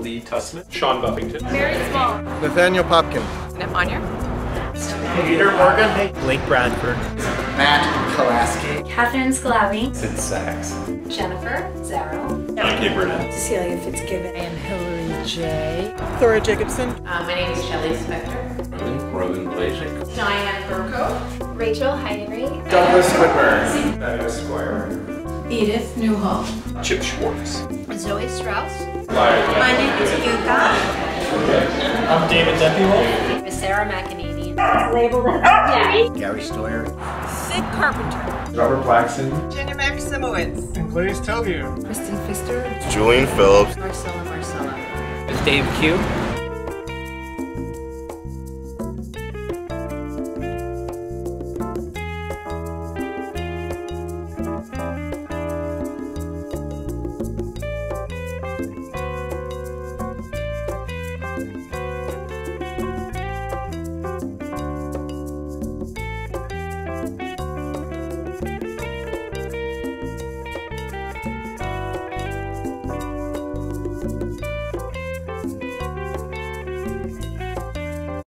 Lee Tussman, Sean Buffington, Mary Smull, Nathaniel Popkin, Annette Monnier, Peter Morgan, Blake Bradford, Matt Kalasky, Kathryn Sclavi, Sid Sachs, Jennifer Zarro, Nikki Burnett, Cecelia Fitzgibbon, and Hilary Jay, Thora Jacobson. My name is Shelley Spector, Roman Blazic, Diane Burko, Rachel Heidenry, Douglas Witmer, Douglas Witmer, Edith Newhall, Chip Schwartz, Zoe Strauss. My name is Yuka. I'm David DePuy. Sarah McAnany. Gary Steuer. Sid Carpenter. Robert Blackson. Jennifer Maximowitz. And Blaze Tovier. Kristen Pfister. Julian Phillips. Marcella. Dave Q.